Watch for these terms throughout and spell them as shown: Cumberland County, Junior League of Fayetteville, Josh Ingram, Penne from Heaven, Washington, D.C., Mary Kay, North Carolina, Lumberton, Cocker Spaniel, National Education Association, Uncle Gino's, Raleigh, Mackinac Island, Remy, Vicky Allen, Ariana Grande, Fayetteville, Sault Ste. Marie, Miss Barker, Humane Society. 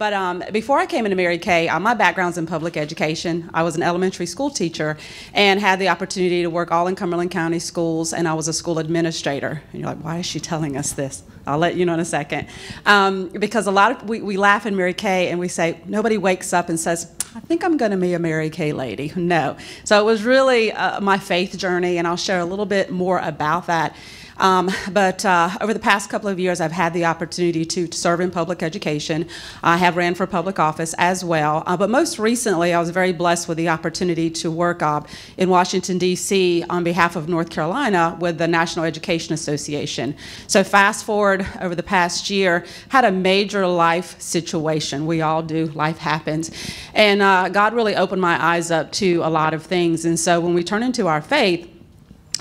But before I came into Mary Kay, my background's in public education. I was an elementary school teacher and had the opportunity to work all in Cumberland County schools, and I was a school administrator. And you're like, why is she telling us this? I'll let you know in a second. Because a lot of, we laugh in Mary Kay and we say, nobody wakes up and says, I think I'm gonna be a Mary Kay lady. No. So it was really my faith journey, and I'll share a little bit more about that. But over the past couple of years, I've had the opportunity to serve in public education. I have ran for public office as well. But most recently, I was very blessed with the opportunity to work in Washington, D.C. on behalf of North Carolina with the National Education Association. So fast forward over the past year, had a major life situation. We all do. Life happens. And God really opened my eyes up to a lot of things. And so when we turn into our faith,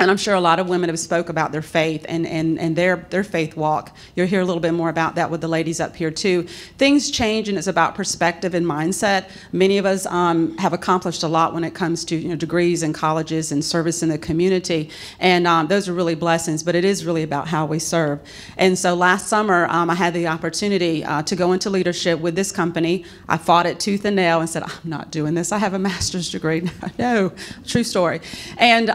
and I'm sure a lot of women have spoke about their faith and their faith walk. You'll hear a little bit more about that with the ladies up here too. Things change, and it's about perspective and mindset. Many of us have accomplished a lot when it comes to degrees and colleges and service in the community, and those are really blessings, but it is really about how we serve. And so last summer, I had the opportunity to go into leadership with this company. I fought it tooth and nail and said, I'm not doing this. I have a master's degree. No, true story. And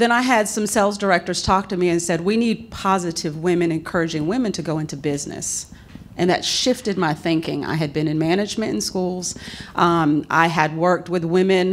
then I had some sales directors talked to me and said, we need positive women, encouraging women to go into business. And that shifted my thinking. I had been in management in schools. I had worked with women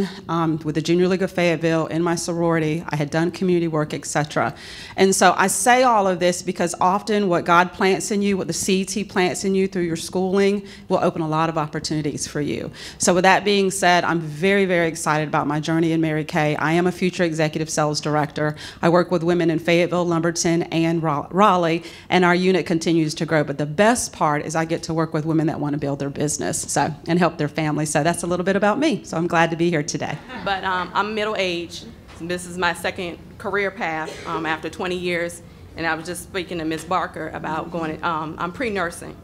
with the Junior League of Fayetteville in my sorority. I had done community work, etc. And so I say all of this because often what God plants in you, what the seeds he plants in you through your schooling will open a lot of opportunities for you. So with that being said, I'm very, very excited about my journey in Mary Kay. I am a future executive sales director. I work with women in Fayetteville, Lumberton, and Raleigh, and our unit continues to grow. But the best part is I get to work with women that want to build their business and help their family. So that's a little bit about me. So I'm glad to be here today. But I'm middle-aged. This is my second career path after 20 years. And I was just speaking to Miss Barker about going, I'm pre-nursing.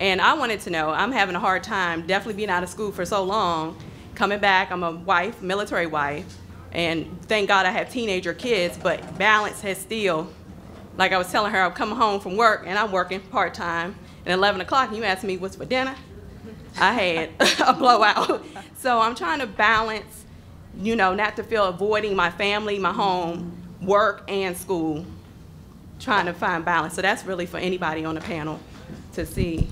And I wanted to know, I'm having a hard time definitely being out of school for so long. Coming back, I'm a wife, military wife. And thank God I have teenager kids, but balance has still, like I was telling her, I've come home from work and I'm working part-time. And 11 o'clock, you asked me what's for dinner. I had a blowout. So I'm trying to balance, not to feel avoiding my family, my home, work, and school, trying to find balance. So that's really for anybody on the panel to see.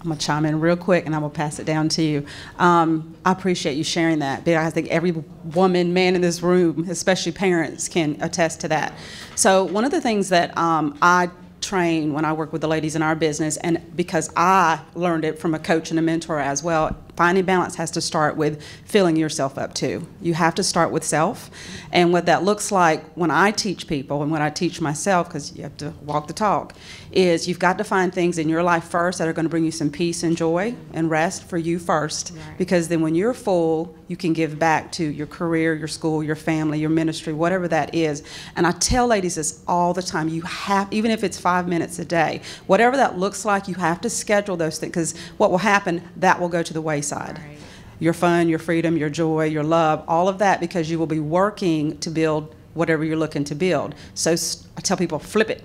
I'm going to chime in real quick, and I'm going to pass it down to you. I appreciate you sharing that, but I think every woman, man in this room, especially parents, can attest to that. So one of the things that I train when I work with the ladies in our business, and because I learned it from a coach and a mentor as well, finding balance has to start with filling yourself up too. You have to start with self, and what that looks like when I teach people and when I teach myself, because you have to walk the talk, is you've got to find things in your life first that are going to bring you some peace and joy and rest for you first, right? Because then when you're full, you can give back to your career, your school, your family, your ministry, whatever that is. And I tell ladies this all the time, you have, even if it's 5 minutes a day, whatever that looks like, you have to schedule those things, because what will happen, that will go to the wayside. Right. Your fun, your freedom, your joy, your love, all of that, because you will be working to build whatever you're looking to build. So I tell people, flip it.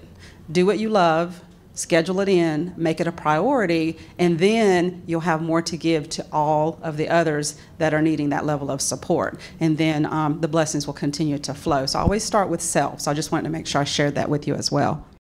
Do what you love, schedule it in, make it a priority, and then you'll have more to give to all of the others that are needing that level of support. And then the blessings will continue to flow. So I always start with self. So I just wanted to make sure I shared that with you as well.